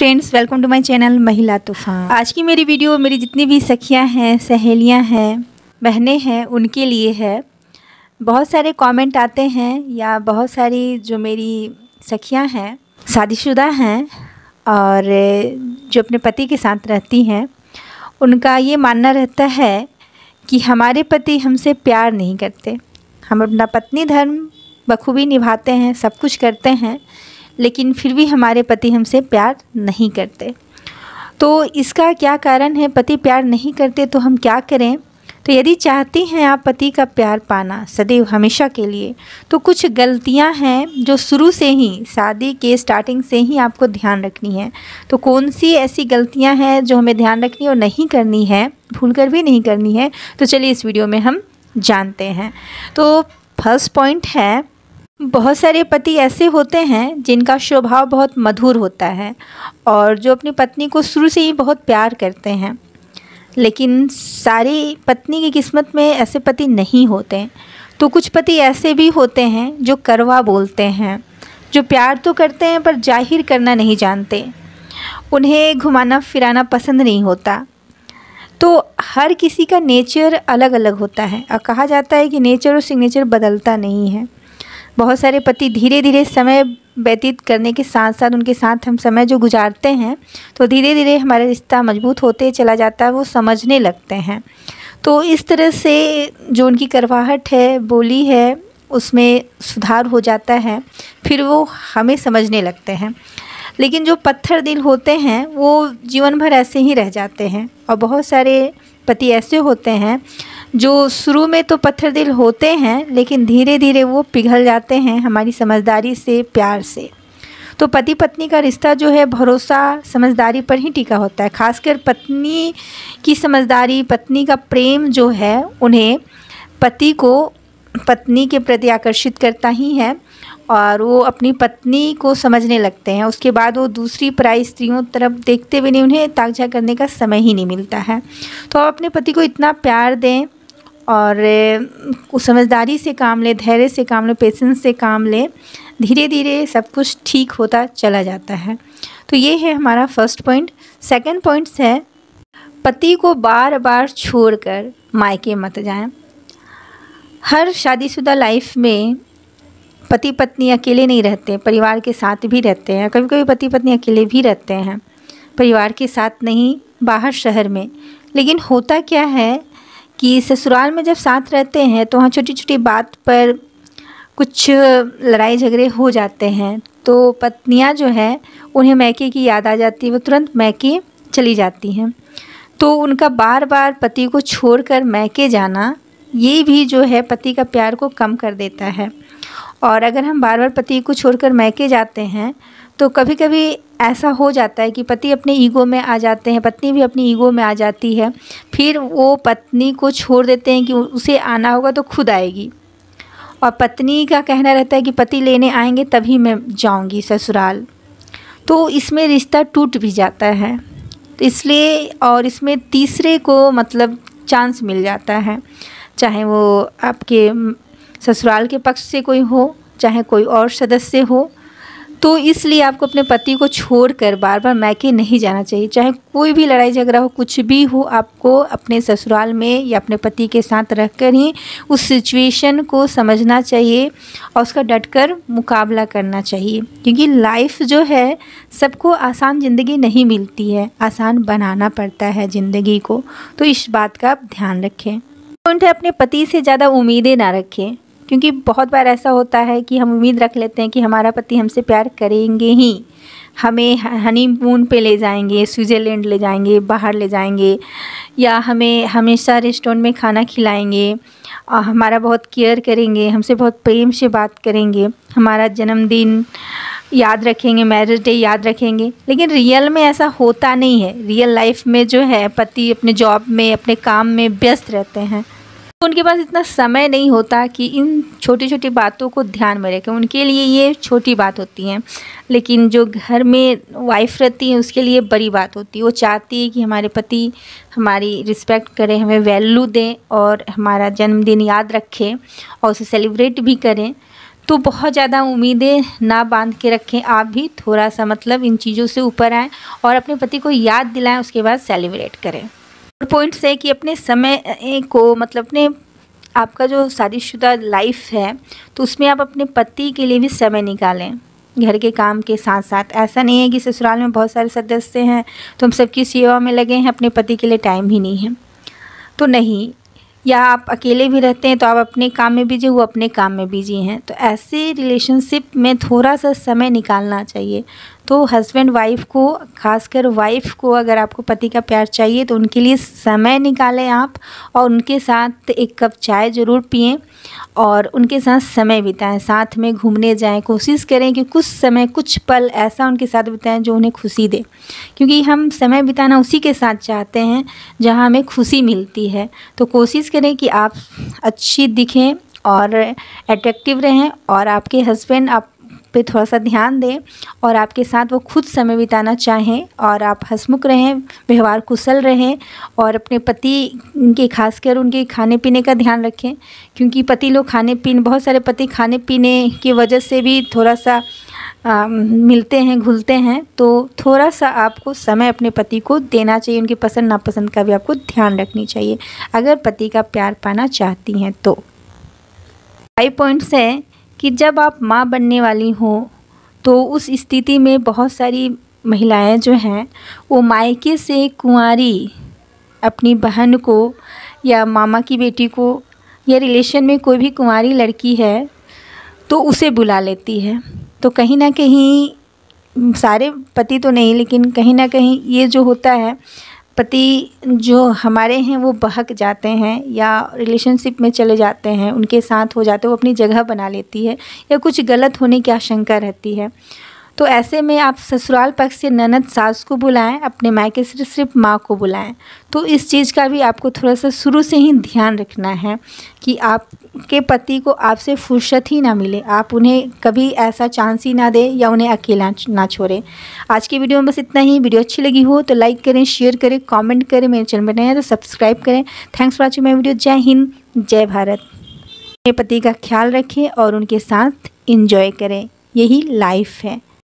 Friends welcome to my channel महिला तूफान। आज की मेरी वीडियो मेरी जितनी भी सखियां हैं, सहेलियां हैं, बहनें हैं, उनके लिए है। बहुत सारे कमेंट आते हैं या बहुत सारी जो मेरी सखियां हैं शादीशुदा हैं और जो अपने पति के साथ रहती हैं, उनका ये मानना रहता है कि हमारे पति हमसे प्यार नहीं करते, हम अपना पत्नी धर्म बखूबी निभाते हैं, सब कुछ करते हैं, लेकिन फिर भी हमारे पति हमसे प्यार नहीं करते। तो इसका क्या कारण है? पति प्यार नहीं करते तो हम क्या करें? तो यदि चाहती हैं आप पति का प्यार पाना सदैव हमेशा के लिए, तो कुछ गलतियां हैं जो शुरू से ही, शादी के स्टार्टिंग से ही आपको ध्यान रखनी है। तो कौन सी ऐसी गलतियां हैं जो हमें ध्यान रखनी और नहीं करनी है, भूलकर भी नहीं करनी है, तो चलिए इस वीडियो में हम जानते हैं। तो फर्स्ट पॉइंट है, बहुत सारे पति ऐसे होते हैं जिनका स्वभाव बहुत मधुर होता है और जो अपनी पत्नी को शुरू से ही बहुत प्यार करते हैं, लेकिन सारी पत्नी की किस्मत में ऐसे पति नहीं होते। तो कुछ पति ऐसे भी होते हैं जो करवा बोलते हैं, जो प्यार तो करते हैं पर जाहिर करना नहीं जानते, उन्हें घुमाना फिराना पसंद नहीं होता। तो हर किसी का नेचर अलग अलग होता है और कहा जाता है कि नेचर और सिग्नेचर बदलता नहीं है। बहुत सारे पति धीरे धीरे समय व्यतीत करने के साथ साथ, उनके साथ हम समय जो गुजारते हैं, तो धीरे धीरे हमारा रिश्ता मजबूत होते चला जाता है, वो समझने लगते हैं। तो इस तरह से जो उनकी करवाहट है, बोली है, उसमें सुधार हो जाता है, फिर वो हमें समझने लगते हैं। लेकिन जो पत्थर दिल होते हैं वो जीवन भर ऐसे ही रह जाते हैं। और बहुत सारे पति ऐसे होते हैं जो शुरू में तो पत्थर दिल होते हैं, लेकिन धीरे धीरे वो पिघल जाते हैं हमारी समझदारी से, प्यार से। तो पति पत्नी का रिश्ता जो है भरोसा समझदारी पर ही टिका होता है। खासकर पत्नी की समझदारी, पत्नी का प्रेम जो है उन्हें, पति को पत्नी के प्रति आकर्षित करता ही है और वो अपनी पत्नी को समझने लगते हैं। उसके बाद वो दूसरी पराई स्त्रियों तरफ देखते भी नहीं, उन्हें ताकझा करने का समय ही नहीं मिलता है। तो आप अपने पति को इतना प्यार दें और समझदारी से काम लें, धैर्य से काम लें, पेशेंस से काम लें, धीरे धीरे सब कुछ ठीक होता चला जाता है। तो ये है हमारा फर्स्ट पॉइंट। सेकंड पॉइंट है, पति को बार बार छोड़कर मायके मत जाएं। हर शादीशुदा लाइफ में पति पत्नी अकेले नहीं रहते, परिवार के साथ भी रहते हैं। कभी कभी पति पत्नी अकेले भी रहते हैं, परिवार के साथ नहीं, बाहर शहर में। लेकिन होता क्या है कि ससुराल में जब साथ रहते हैं तो वहाँ छोटी छोटी बात पर कुछ लड़ाई झगड़े हो जाते हैं। तो पत्नियाँ जो है उन्हें मैके की याद आ जाती है, वो तुरंत मैके चली जाती हैं। तो उनका बार बार पति को छोड़कर मैके जाना, ये भी जो है पति का प्यार को कम कर देता है। और अगर हम बार बार पति को छोड़कर मैके जाते हैं तो कभी कभी ऐसा हो जाता है कि पति अपने ईगो में आ जाते हैं, पत्नी भी अपनी ईगो में आ जाती है, फिर वो पत्नी को छोड़ देते हैं कि उसे आना होगा तो खुद आएगी। और पत्नी का कहना रहता है कि पति लेने आएंगे तभी मैं जाऊंगी ससुराल। तो इसमें रिश्ता टूट भी जाता है, तो इसलिए। और इसमें तीसरे को मतलब चांस मिल जाता है, चाहे वो आपके ससुराल के पक्ष से कोई हो, चाहे कोई और सदस्य हो। तो इसलिए आपको अपने पति को छोड़कर बार बार मैके नहीं जाना चाहिए। चाहे कोई भी लड़ाई झगड़ा हो, कुछ भी हो, आपको अपने ससुराल में या अपने पति के साथ रहकर ही उस सिचुएशन को समझना चाहिए और उसका डटकर मुकाबला करना चाहिए। क्योंकि लाइफ जो है, सबको आसान ज़िंदगी नहीं मिलती है, आसान बनाना पड़ता है ज़िंदगी को। तो इस बात का आप ध्यान रखें। पॉइंट है, अपने पति से ज़्यादा उम्मीदें ना रखें। क्योंकि बहुत बार ऐसा होता है कि हम उम्मीद रख लेते हैं कि हमारा पति हमसे प्यार करेंगे ही, हमें हनीमून पे ले जाएंगे, स्विट्ज़रलैंड ले जाएंगे, बाहर ले जाएंगे, या हमें हमेशा रेस्टोरेंट में खाना खिलाएंगे, हमारा बहुत केयर करेंगे, हमसे बहुत प्रेम से बात करेंगे, हमारा जन्मदिन याद रखेंगे, मैरिज डे याद रखेंगे। लेकिन रियल में ऐसा होता नहीं है। रियल लाइफ में जो है पति अपने जॉब में, अपने काम में व्यस्त रहते हैं, उनके पास इतना समय नहीं होता कि इन छोटी छोटी बातों को ध्यान में रखें। उनके लिए ये छोटी बात होती है, लेकिन जो घर में वाइफ रहती है उसके लिए बड़ी बात होती है। वो चाहती है कि हमारे पति हमारी रिस्पेक्ट करें, हमें वैल्यू दें और हमारा जन्मदिन याद रखें और उसे सेलिब्रेट भी करें। तो बहुत ज़्यादा उम्मीदें ना बांध के रखें। आप भी थोड़ा सा मतलब इन चीज़ों से ऊपर आएँ और अपने पति को याद दिलाएं, उसके बाद सेलिब्रेट करें। और पॉइंट्स है कि अपने समय को मतलब अपने आपका जो शादीशुदा लाइफ है तो उसमें आप अपने पति के लिए भी समय निकालें घर के काम के साथ साथ। ऐसा नहीं है कि ससुराल में बहुत सारे सदस्य हैं तो हम सबकी सेवा में लगे हैं, अपने पति के लिए टाइम ही नहीं है तो नहीं। या आप अकेले भी रहते हैं तो आप अपने काम में बिजी, वो अपने काम में बिजी हैं, तो ऐसे रिलेशनशिप में थोड़ा सा समय निकालना चाहिए। तो हस्बैंड वाइफ को, खासकर वाइफ को, अगर आपको पति का प्यार चाहिए तो उनके लिए समय निकालें आप, और उनके साथ एक कप चाय ज़रूर पिएं और उनके साथ समय बिताएं, साथ में घूमने जाएं। कोशिश करें कि कुछ समय, कुछ पल ऐसा उनके साथ बिताएं जो उन्हें खुशी दे, क्योंकि हम समय बिताना उसी के साथ चाहते हैं जहाँ हमें खुशी मिलती है। तो कोशिश करें कि आप अच्छी दिखें और अट्रैक्टिव रहें, और आपके हस्बैंड आप पे थोड़ा सा ध्यान दें और आपके साथ वो खुद समय बिताना चाहें, और आप हंसमुख रहें, व्यवहार कुशल रहें और अपने पति के खासकर उनके खाने पीने का ध्यान रखें, क्योंकि पति लोग खाने पीने, बहुत सारे पति खाने पीने की वजह से भी थोड़ा सा मिलते हैं, घुलते हैं। तो थोड़ा सा आपको समय अपने पति को देना चाहिए, उनकी पसंद नापसंद का भी आपको ध्यान रखनी चाहिए अगर पति का प्यार पाना चाहती हैं तो। 5 पॉइंट्स हैं कि जब आप माँ बनने वाली हो तो उस स्थिति में बहुत सारी महिलाएं जो हैं वो मायके से कुंवारी अपनी बहन को या मामा की बेटी को या रिलेशन में कोई भी कुंवारी लड़की है तो उसे बुला लेती है। तो कहीं ना कहीं, सारे पति तो नहीं, लेकिन कहीं ना कहीं ये जो होता है, पति जो हमारे हैं वो बहक जाते हैं या रिलेशनशिप में चले जाते हैं, उनके साथ हो जाते हैं, वो अपनी जगह बना लेती है या कुछ गलत होने की आशंका रहती है। तो ऐसे में आप ससुराल पक्ष से ननद सास को बुलाएं, अपने मायके से सिर्फ माँ को बुलाएं। तो इस चीज़ का भी आपको थोड़ा सा शुरू से ही ध्यान रखना है कि आपके पति को आपसे फुर्सत ही ना मिले, आप उन्हें कभी ऐसा चांस ही ना दें या उन्हें अकेला ना छोड़ें। आज की वीडियो में बस इतना ही। वीडियो अच्छी लगी हो तो लाइक करें, शेयर करें, कॉमेंट करें। मेरे चैनल पर नए हैं तो सब्सक्राइब करें। Thanks for watching my video. जय हिंद, जय भारत। अपने पति का ख्याल रखें और उनके साथ इंजॉय करें, यही लाइफ है।